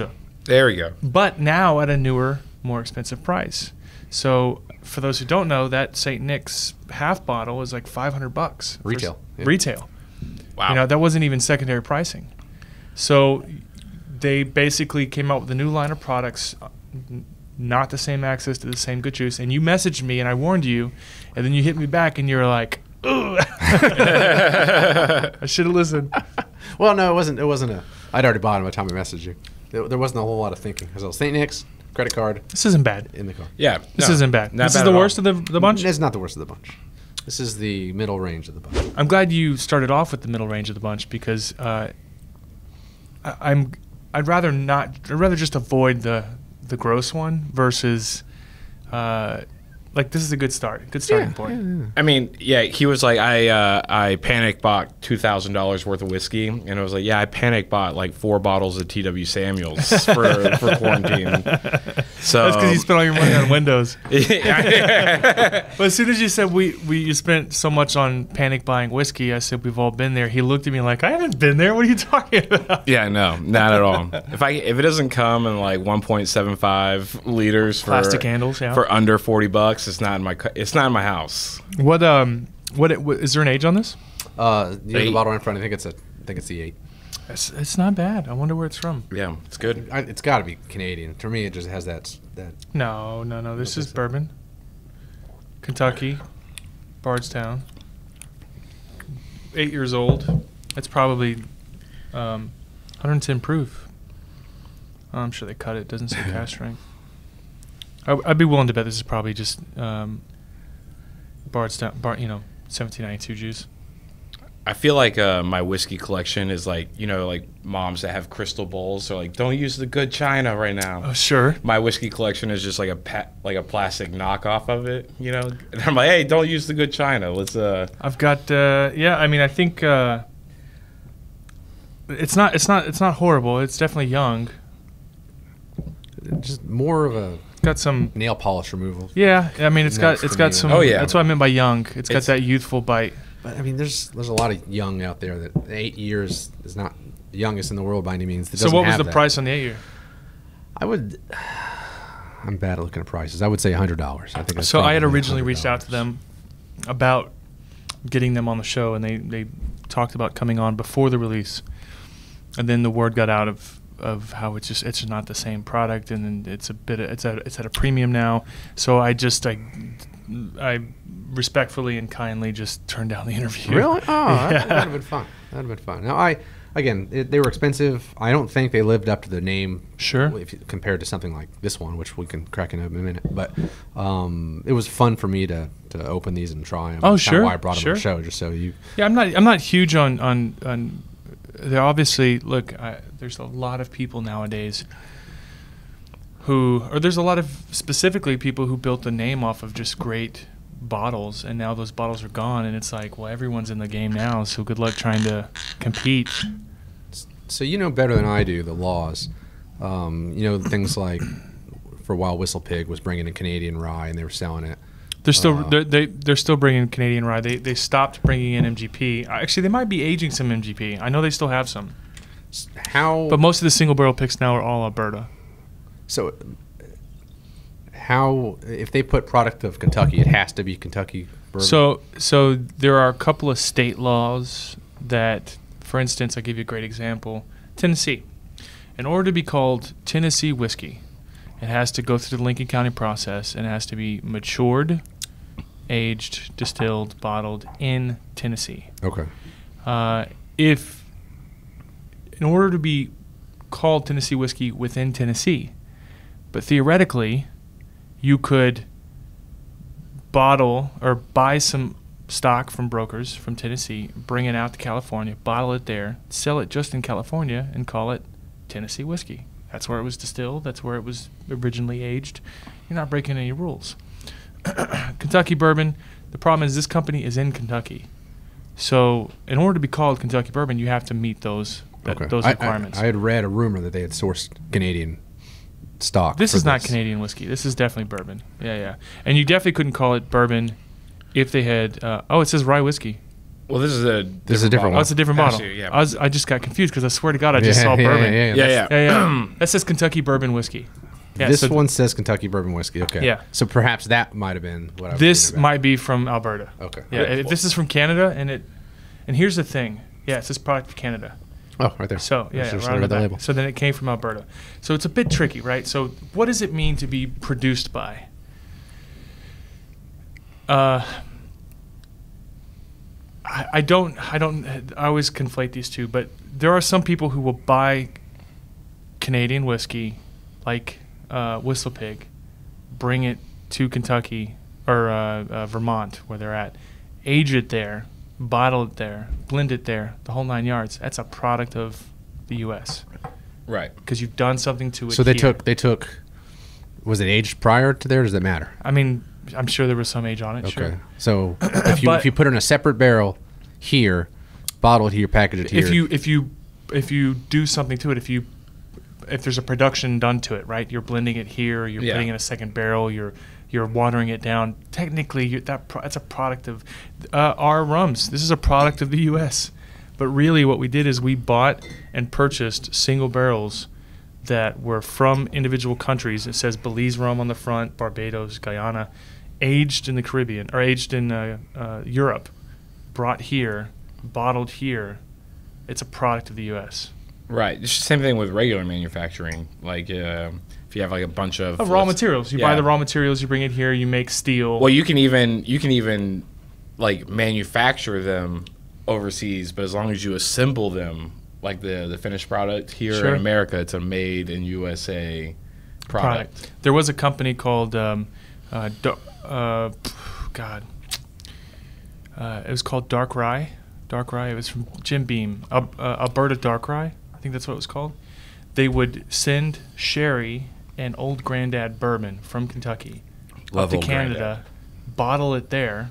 nostalgia. There we go. But now at a newer, more expensive price. So for those who don't know, that Saint Nick's half bottle is like five hundred bucks. Retail. Yeah. Retail. Wow. You know, that wasn't even secondary pricing. So they basically came out with a new line of products, not the same access to the same good juice. And you messaged me and I warned you, and then you hit me back and you were like, ooh. I should have listened. Well, no, it wasn't. It wasn't a. I'd already bought it by the time I messaged you. There, there wasn't a whole lot of thinking. Because I was Saint Nick's, credit card. This isn't bad. In the car. Yeah. This no, isn't bad. This bad is the worst all. of the, the bunch? It's not the worst of the bunch. This is the middle range of the bunch. I'm glad you started off with the middle range of the bunch because uh, I, I'm. I'd rather not. I'd rather just avoid the the gross one versus. Uh, Like, this is a good start. Good starting yeah, point. Yeah, yeah. I mean, yeah, he was like, I uh, I panic bought two thousand dollars worth of whiskey. And I was like, yeah, I panic bought like four bottles of T W Samuels for, for quarantine. So that's because you spent all your money on windows. But as soon as you said we, we you spent so much on panic buying whiskey, I said, we've all been there. He looked at me like, I haven't been there. What are you talking about? Yeah, no, not at all. If I if it doesn't come in like one point seven five liters for, plastic handles, yeah. for under forty bucks, it's not in my. It's not in my house. What um? What, it, what is there an age on this? Uh, you have the bottle in front. I think it's a. I think it's the eight. It's, it's not bad. I wonder where it's from. Yeah, it's good. I, it's got to be Canadian. To me, it just has that. That. No, no, no. This is bourbon. Kentucky, Bardstown. Eight years old. That's probably, um, one hundred ten proof. I'm sure they cut it. Doesn't say cask strength. I'd be willing to bet this is probably just um, Bardstown, Bar, you know, seventeen ninety-two juice. I feel like uh, my whiskey collection is like, you know, like moms that have crystal bowls. So like, don't use the good china right now. Oh, sure. My whiskey collection is just like a pa like a plastic knockoff of it, you know. And I'm like, hey, don't use the good china. Let's. Uh. I've got. Uh, yeah, I mean, I think uh, it's not. It's not. It's not horrible. It's definitely young. Just more of a. Got some nail polish removal. Yeah, I mean it's got it's got, got some. Oh yeah, that's what I meant by young. It's, it's got that youthful bite. But I mean, there's there's a lot of young out there that eight years is not the youngest in the world by any means. It so what was the that. price on the eight year? I would. I'm bad at looking at prices. I would say a hundred dollars. I think. So I had originally reached out to them about getting them on the show, and they they talked about coming on before the release, and then the word got out of. Of how it's just it's not the same product, and then it's a bit of, it's at it's at a premium now. So I just I I respectfully and kindly just turned down the interview. Really? Oh, yeah. That would have been fun. That would have been fun. Now I again it, they were expensive. I don't think they lived up to the name. Sure. If you, compared to something like this one, which we can crack in a minute, but um, it was fun for me to to open these and try them. Oh, that's sure. Kind of why I brought them sure. on the show, just so you. Yeah, I'm not I'm not huge on on on. They're obviously look. I, there's a lot of people nowadays who, or there's a lot of specifically people who built the name off of just great bottles, and now those bottles are gone, and it's like, well, everyone's in the game now, so good luck trying to compete. So you know better than I do the laws. Um, you know things like, for a while, Whistlepig was bringing in Canadian rye, and they were selling it. They're still uh, they're, they they're still bringing Canadian rye. They they stopped bringing in M G P. Actually, they might be aging some M G P. I know they still have some. How? But most of the single barrel picks now are all Alberta. So, how if they put product of Kentucky, it has to be Kentucky bourbon. So so there are a couple of state laws that, for instance, I'll give you a great example. Tennessee, in order to be called Tennessee whiskey, it has to go through the Lincoln County process, and it has to be matured, aged, distilled, bottled in Tennessee. Okay. Uh, if, in order to be called Tennessee whiskey within Tennessee, but theoretically, you could bottle or buy some stock from brokers from Tennessee, bring it out to California, bottle it there, sell it just in California, and call it Tennessee whiskey. That's where it was distilled. That's where it was originally aged. You're not breaking any rules. Kentucky bourbon, the problem is this company is in Kentucky. So in order to be called Kentucky bourbon, you have to meet those that, okay. those requirements. I, I, I had read a rumor that they had sourced Canadian stock. This is this. not Canadian whiskey. This is definitely bourbon. Yeah, yeah. And you definitely couldn't call it bourbon if they had uh, – oh, it says rye whiskey. Well, this is a this is a different bottle. one. Oh, it's a different bottle. Actually, yeah. I was I just got confused because I swear to God I just yeah, saw yeah, bourbon. Yeah, yeah, yeah. yeah. yeah, yeah. That says Kentucky bourbon whiskey. Yeah, this so one says Kentucky bourbon whiskey. Okay. Yeah. So perhaps that might have been what I was This about. might be from Alberta. Okay. Yeah. Cool. It, this is from Canada, and it and here's the thing. Yeah, it says product of Canada. Oh, right there. So yeah, yeah right the label. So then it came from Alberta. So it's a bit tricky, right? So what does it mean to be produced by? Uh, I, I don't. I don't. I always conflate these two, but there are some people who will buy Canadian whiskey, like uh, Whistlepig, bring it to Kentucky or uh, uh, Vermont, where they're at, age it there. Bottle it there, blend it there, the whole nine yards. That's a product of the U S Right. Because you've done something to it. So they here. took they took. Was it aged prior to there? Or does that matter? I mean, I'm sure there was some age on it. Okay. Sure. So if you but if you put it in a separate barrel here, bottle it here, package it here. If you if you if you do something to it, if you if there's a production done to it, right? You're blending it here. You're yeah. putting it in a second barrel. You're You're watering it down. Technically, you're, that pro that's a product of uh, our rums. This is a product of the U S But really what we did is we bought and purchased single barrels that were from individual countries. It says Belize rum on the front, Barbados, Guyana, aged in the Caribbean, or aged in uh, uh, Europe, brought here, bottled here. It's a product of the U S Right. It's the same thing with regular manufacturing. Like... Uh If you have like a bunch of oh, raw materials, you yeah. buy the raw materials, you bring it here, you make steel. Well, you can even you can even like manufacture them overseas, but as long as you assemble them, like the the finished product here sure. in America, it's a made in U S A product. product. There was a company called um, uh, uh, God, uh, it was called Dark Rye. Dark Rye. It was from Jim Beam, uh, uh, Alberta Dark Rye. I think that's what it was called. They would send sherry and Old Granddad bourbon from Kentucky Love up to Canada, Granddad. bottle it there.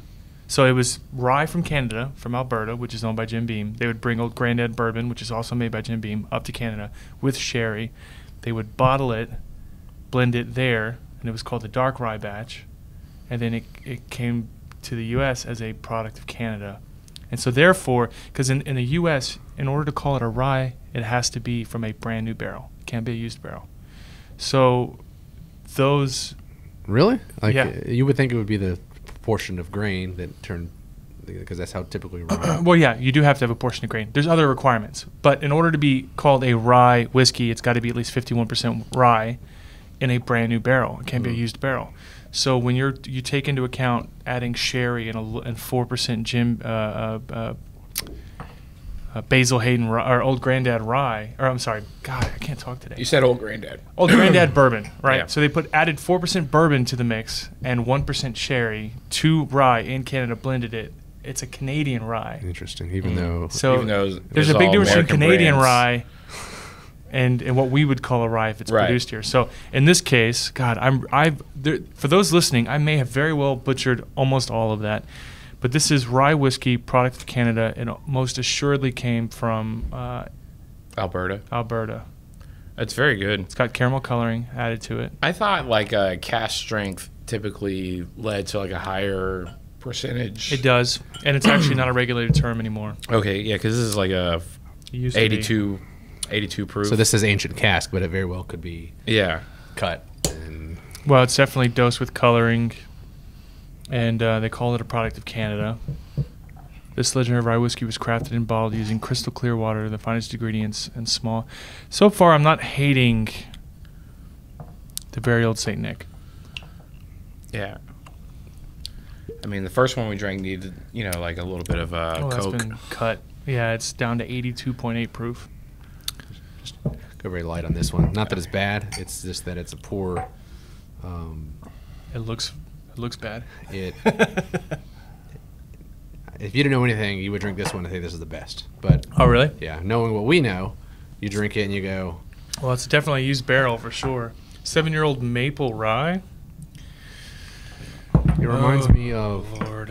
So it was rye from Canada, from Alberta, which is owned by Jim Beam. They would bring Old Granddad bourbon, which is also made by Jim Beam, up to Canada with sherry. They would bottle it, blend it there, and it was called the Dark Rye Batch. And then it, it came to the U S as a product of Canada. And so therefore, because in, in the U S, in order to call it a rye, it has to be from a brand new barrel. It can't be a used barrel. So those... Really? Like yeah. You would think it would be the portion of grain that turned... Because that's how typically rye... Well, yeah, you do have to have a portion of grain. There's other requirements. But in order to be called a rye whiskey, it's got to be at least fifty-one percent rye in a brand new barrel. It can't mm-hmm. be a used barrel. So when you're you take into account adding sherry and a, and four percent Jim... Uh, uh, Uh, Basil Hayden or Old Granddad rye, or I'm sorry, God, I can't talk today. You said Old Granddad. Old Granddad bourbon, right? Yeah. So they put added four percent bourbon to the mix and one percent sherry to rye in Canada, blended it. It's a Canadian rye. Interesting, even mm. though so even though was, there's a big difference between Canadian brands. rye and and what we would call a rye if it's right. produced here. So in this case, God, I'm I've there, for those listening, I may have very well butchered almost all of that. But this is rye whiskey, product of Canada, and most assuredly came from uh, Alberta. Alberta. That's very good. It's got caramel coloring added to it. I thought like a cask strength typically led to like a higher percentage. It does, and it's actually not a regulated term anymore. Okay, yeah, because this is like a eighty-two, eighty-two proof. So this is ancient cask, but it very well could be yeah cut. And well, it's definitely dosed with coloring. And uh, they call it a product of Canada. This legendary rye whiskey was crafted and bottled using crystal clear water, the finest ingredients, and small. So far, I'm not hating the very old Saint Nick. Yeah. I mean, the first one we drank needed, you know, like a little bit of uh, oh, Coke. That's been cut. Yeah, it's down to eighty-two point eight proof. Just go very light on this one. Not that it's bad. It's just that it's a poor... Um, it looks... looks bad. It if you didn't know anything, you would drink this one and think this is the best. But oh really? Yeah, knowing what we know, you drink it and you go, well, it's definitely a used barrel for sure. Seven-year-old maple rye. It reminds oh, me of Lord.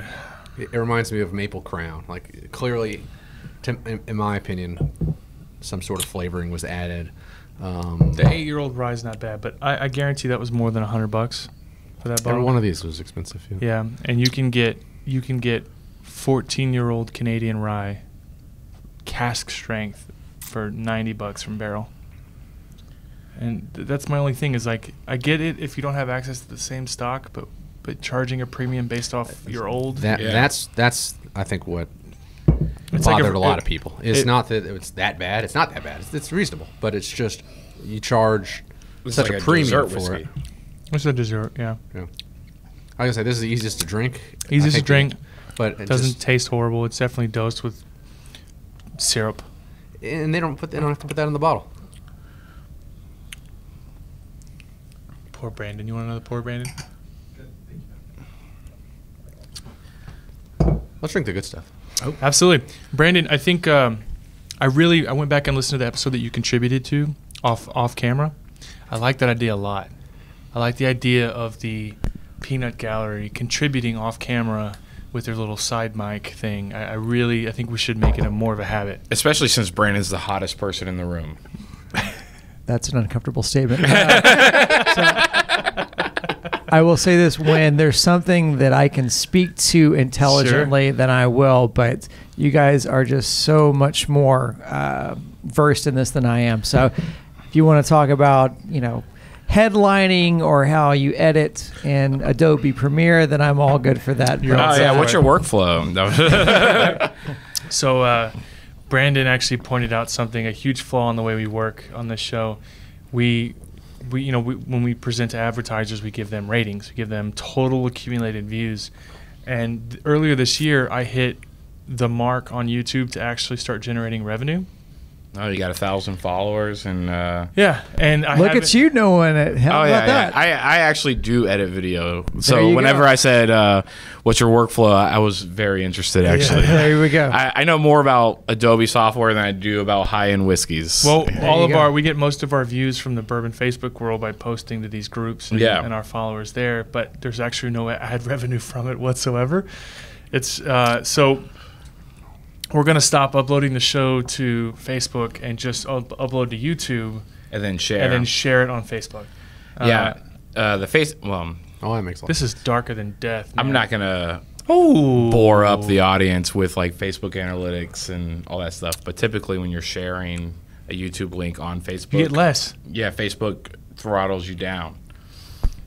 It, it reminds me of Maple Crown. Like clearly, to, in, in my opinion, some sort of flavoring was added. Um, the eight-year-old rye is not bad, but I, I guarantee that was more than a hundred bucks. That Every one of these was expensive. Yeah. yeah, and you can get you can get fourteen-year-old Canadian rye, cask strength, for ninety bucks from Barrel. And th that's my only thing is, like, I get it if you don't have access to the same stock, but but charging a premium based off your old that yeah. that's that's I think what it's bothered like a, a lot it, of people. It's it, not that it's that bad. It's not that bad. It's, it's reasonable, but it's just you charge such like a, a premium for it. It's a dessert, yeah. Yeah. Like I say, this is the easiest to drink. Easiest to drink, but it doesn't just, taste horrible. It's definitely dosed with syrup. And they don't put they don't have to put that in the bottle. Poor Brandon. You want another poor Brandon? Let's drink the good stuff. Oh, absolutely, Brandon. I think um, I really I went back and listened to the episode that you contributed to off off camera. I like that idea a lot. I like the idea of the peanut gallery contributing off camera with their little side mic thing. I, I really, I think we should make it a more of a habit. Especially since Brandon's the hottest person in the room. That's an uncomfortable statement. Uh, so I will say this, when there's something that I can speak to intelligently, sure, then I will, but you guys are just so much more uh, versed in this than I am. So if you want to talk about, you know, headlining or how you edit in Adobe Premiere, then I'm all good for that. You're oh yeah, what's your workflow? So uh, Brandon actually pointed out something, a huge flaw in the way we work on this show. We, we you know, we, when we present to advertisers, we give them ratings, we give them total accumulated views. And th earlier this year, I hit the mark on YouTube to actually start generating revenue. Oh, you got a thousand followers and uh, yeah, and I look at you knowing it. How oh, about yeah, that? Yeah. I I actually do edit video, so whenever go. I said uh, what's your workflow, I was very interested actually. Yeah, there we go. I, I know more about Adobe software than I do about high end whiskeys. Well, there all of go. our we get most of our views from the bourbon Facebook world by posting to these groups and, yeah. and our followers there, but there's actually no ad revenue from it whatsoever. It's uh, so. We're going to stop uploading the show to Facebook and just up upload to YouTube. And then share. And then share it on Facebook. Yeah. Uh, uh, the face... Well, oh, that makes sense. This is darker than death, man. I'm not going to oh. bore up the audience with, like, Facebook analytics and all that stuff. But typically when you're sharing a YouTube link on Facebook... You get less. Yeah, Facebook throttles you down.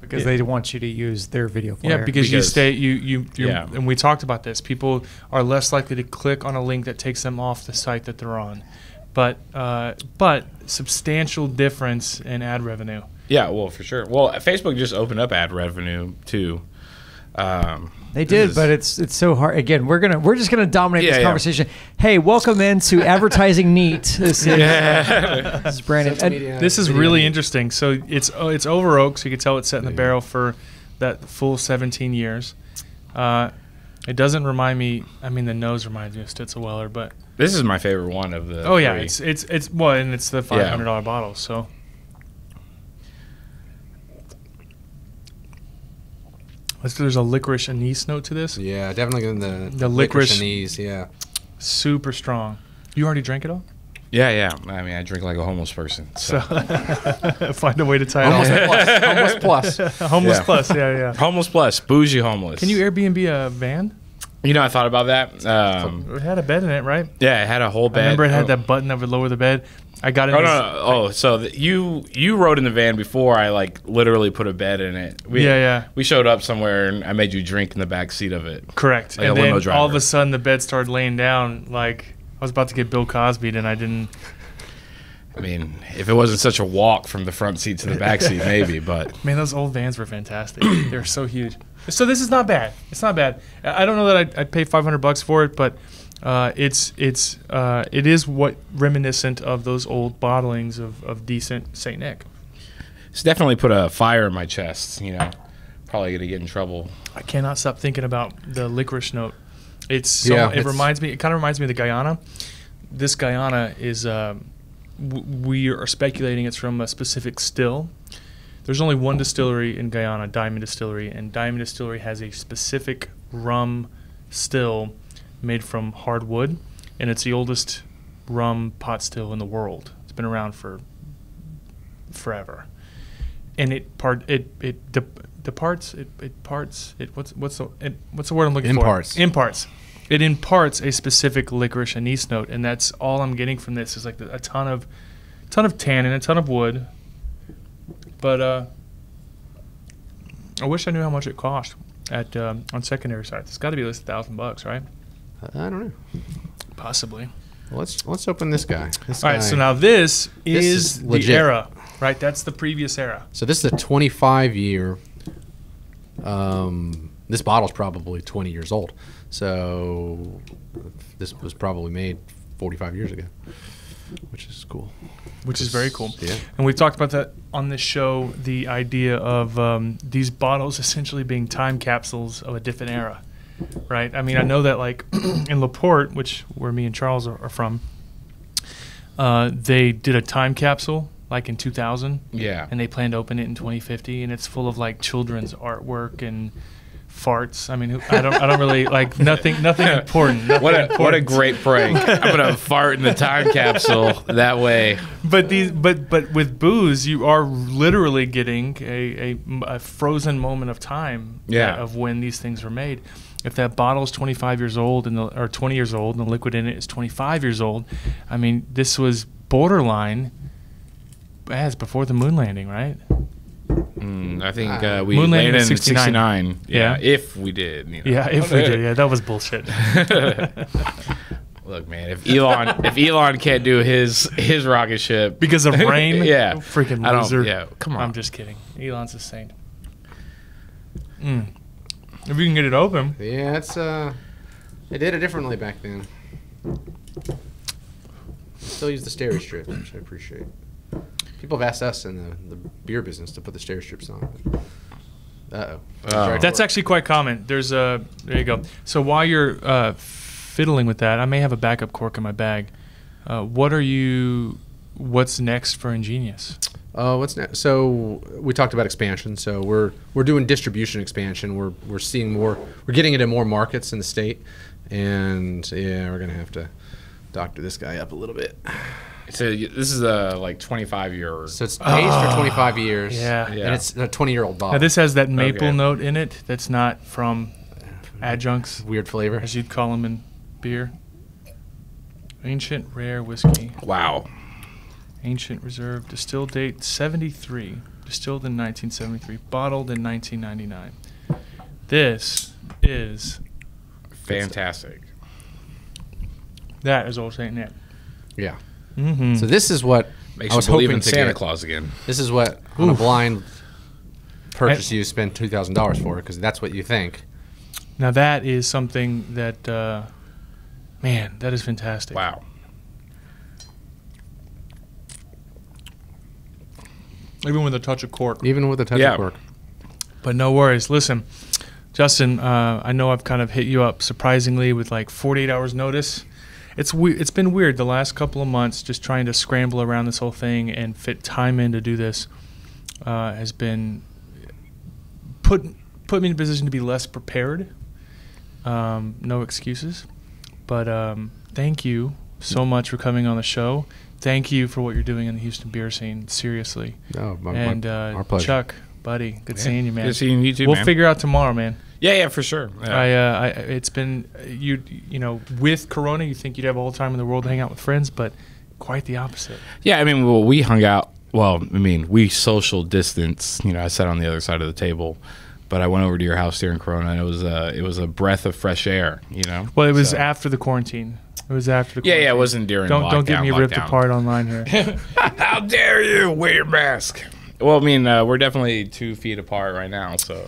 Because yeah. they want you to use their video player. Yeah, because, because you stay, you, you, yeah. and we talked about this. People are less likely to click on a link that takes them off the site that they're on. But, uh, but substantial difference in ad revenue. Yeah, well, for sure. Well, Facebook just opened up ad revenue too. Um, they did, but it's it's so hard. Again, we're gonna we're just gonna dominate yeah, this conversation. Yeah. Hey, welcome into Advertising Neat. This is, yeah. this is Brandon. Media, this is media. really interesting. So it's uh, it's over oak, so you can tell it's set in the barrel for that full seventeen years. Uh, it doesn't remind me. I mean, the nose reminds me of Stitzel-Weller, but this is my favorite one of the. Oh yeah, three. it's it's it's well, and it's the five hundred dollar yeah. bottle. So. There's a licorice anise note to this. Yeah, definitely in the, the licorice, licorice anise. Yeah, super strong. You already drank it all? Yeah, yeah. I mean, I drink like a homeless person. So, so find a way to tie it. Homeless plus, homeless plus, homeless yeah. plus. Yeah, yeah. Homeless plus, bougie homeless. Can you Airbnb a van? You know, I thought about that. Um, it had a bed in it, right? Yeah, it had a whole bed. I remember it had oh. that button that would lower the bed. I got in. Oh, no, no. oh so the, you you rode in the van before I like literally put a bed in it. We, yeah, yeah. We showed up somewhere and I made you drink in the back seat of it. Correct. Like and a then limo driver. All of a sudden the bed started laying down. Like I was about to get Bill Cosby'd and I didn't. I mean, if it wasn't such a walk from the front seat to the back seat, maybe. But man, those old vans were fantastic. They were so huge. So this is not bad. It's not bad. I don't know that I'd, I'd pay five hundred bucks for it, but. Uh, it's it's uh, it is what reminiscent of those old bottlings of, of decent Saint Nick. It's definitely put a fire in my chest. You know, probably gonna get in trouble. I cannot stop thinking about the licorice note. It's so, yeah, it it's, reminds me. It kind of reminds me of the Guyana. This Guyana is uh, w we are speculating it's from a specific still. There's only one distillery in Guyana, Diamond Distillery, and Diamond Distillery has a specific rum still. Made from hardwood, and it's the oldest rum pot still in the world. It's been around for forever, and it part it it de departs it it parts it what's what's the it, what's the word I'm looking Imparts. for? Imparts. Imparts. it imparts a specific licorice anise note, and that's all I'm getting from this is like a ton of, ton of tannin, a ton of wood. But uh, I wish I knew how much it cost at um, on secondary sites. It's got to be at least a thousand bucks, right? I don't know. Possibly. Well, let's let's open this guy. This all guy, right. So now this, this is, is the era, right? That's the previous era. So this is a twenty-five year. Um, this bottle's probably twenty years old. So this was probably made forty-five years ago, which is cool. Which is very cool. Yeah. And we've talked about that on this show, the idea of um, these bottles essentially being time capsules of a different era, right? I mean, I know that like in LaPorte, which where me and Charles are, are from, uh, they did a time capsule like in two thousand. Yeah. And they plan to open it in twenty fifty, and it's full of like children's artwork and farts. I mean, I don't. I don't really like nothing. Nothing important. Nothing what a important. What a great prank! I'm gonna fart in the time capsule that way. But these, but but with booze, you are literally getting a a, a frozen moment of time. Yeah. Uh, of when these things were made. If that bottle is twenty-five years old and the, or twenty years old, and the liquid in it is twenty-five years old, I mean, this was borderline as before the moon landing, right? Mm, I think uh, we landed in sixty-nine. Yeah, yeah, if we did. You know. Yeah, if we did. Yeah, that was bullshit. Look, man, if Elon, if Elon can't do his his rocket ship because of rain, yeah, freaking loser. Yeah, come on. I'm just kidding. Elon's a saint. Mm. If you can get it open. Yeah, it's uh, they did it differently back then. Still use the stereo strip, which I appreciate. People have asked us in the, the beer business to put the stair strips on. Uh-oh. Oh. That's actually quite common. There's a, there you go. So while you're uh, fiddling with that, I may have a backup cork in my bag. Uh, what are you, what's next for Ingenious? Uh, what's next? So we talked about expansion. So we're, we're doing distribution expansion. We're, we're seeing more, we're getting it in more markets in the state. And yeah, we're going to have to doctor this guy up a little bit. So this is a like twenty-five year old. So it's aged oh, for twenty-five years. Yeah. yeah. And it's a twenty year old bottle. Now this has that maple okay. note in it that's not from adjuncts. Weird flavor. As you'd call them in beer. Ancient rare whiskey. Wow. Ancient reserve. Distill date seventy-three. Distilled in nineteen seventy-three. Bottled in nineteen ninety-nine. This is fantastic. That is Old Saint Nick. Yeah. Mm-hmm. So this is what Makes I was hoping in Santa get. Claus again. This is what Oof. on a blind purchase I, you spend two thousand dollars for, because that's what you think. Now that is something that, uh, man, that is fantastic. Wow. Even with a touch of cork. Even with a touch yeah. of cork. But no worries. Listen, Justin, uh, I know I've kind of hit you up surprisingly with like forty-eight hours notice. It's we it's been weird the last couple of months, just trying to scramble around this whole thing and fit time in to do this uh, has been put put me in a position to be less prepared. Um, no excuses, but um, thank you so much for coming on the show. Thank you for what you're doing in the Houston beer scene. Seriously, oh, my, and uh, our pleasure. Chuck, buddy, good yeah. seeing you, man. Good seeing you too. We'll man. figure out tomorrow, man. Yeah, yeah, for sure. Yeah. I, uh, I, it's been you, you know, with Corona, you think you'd have all the time in the world to hang out with friends, but quite the opposite. Yeah, I mean, well, we hung out. Well, I mean, we social distance. You know, I sat on the other side of the table, but I went over to your house here in Corona, and it was a, it was a breath of fresh air. You know. Well, it was so. after the quarantine. It was after the quarantine. Yeah, yeah, it wasn't during. Don't lockdown, don't get me lockdown. ripped apart online here. How dare you wear your mask? Well, I mean, uh, we're definitely two feet apart right now, so.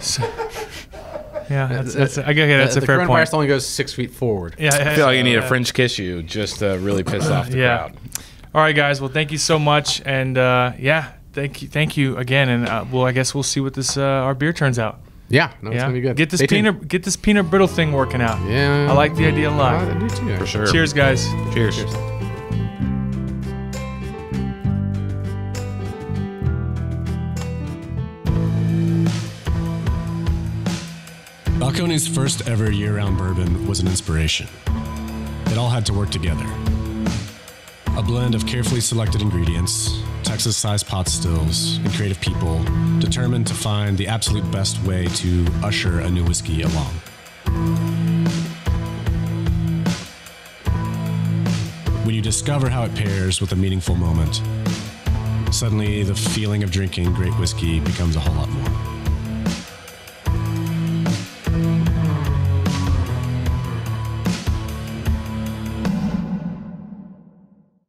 Yeah, that's, that's, I guess, yeah, that's uh, a fair point. The coronavirus only goes six feet forward. Yeah, I feel like you need a French kiss you just to really piss off the yeah. crowd. All right, guys. Well, thank you so much, and uh, yeah, thank you, thank you again. And uh, well, I guess we'll see what this uh, our beer turns out. Yeah, no, yeah. it's gonna be good. Get this Stay peanut, tuned. get this peanut brittle thing working out. Yeah, I like the idea a lot. I do too, for sure. Cheers, guys. Cheers. Cheers. Balcone's first ever year-round bourbon was an inspiration. It all had to work together. A blend of carefully selected ingredients, Texas-sized pot stills, and creative people determined to find the absolute best way to usher a new whiskey along. you discover how it pairs with a meaningful moment. Suddenly, the feeling of drinking great whiskey becomes a whole lot more.